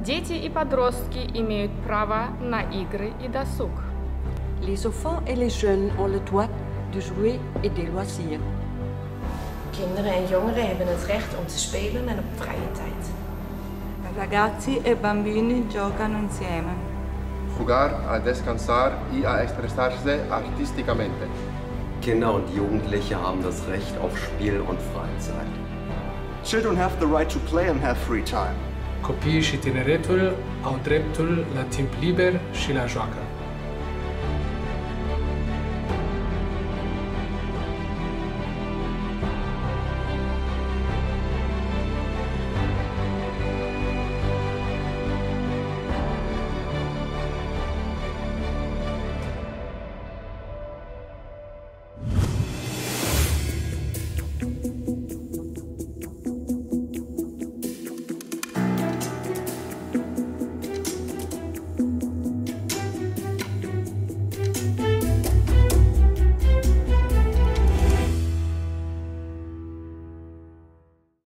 Дети и подростки имеют право на игры и досуг. Les enfants et les jeunes ont le droit de jouer et des loisirs. Kinderen en jongeren hebben het recht om te spelen en op vrije tijd. Ragazzi e bambini giocano insieme. Jugar, a descansar y a expresarse artísticamente. Kinder und Jugendliche haben das Recht auf Spiel und Freizeit. Children have the right to play and have free time. Copiii și tineretul au dreptul la timp liber și la joacă.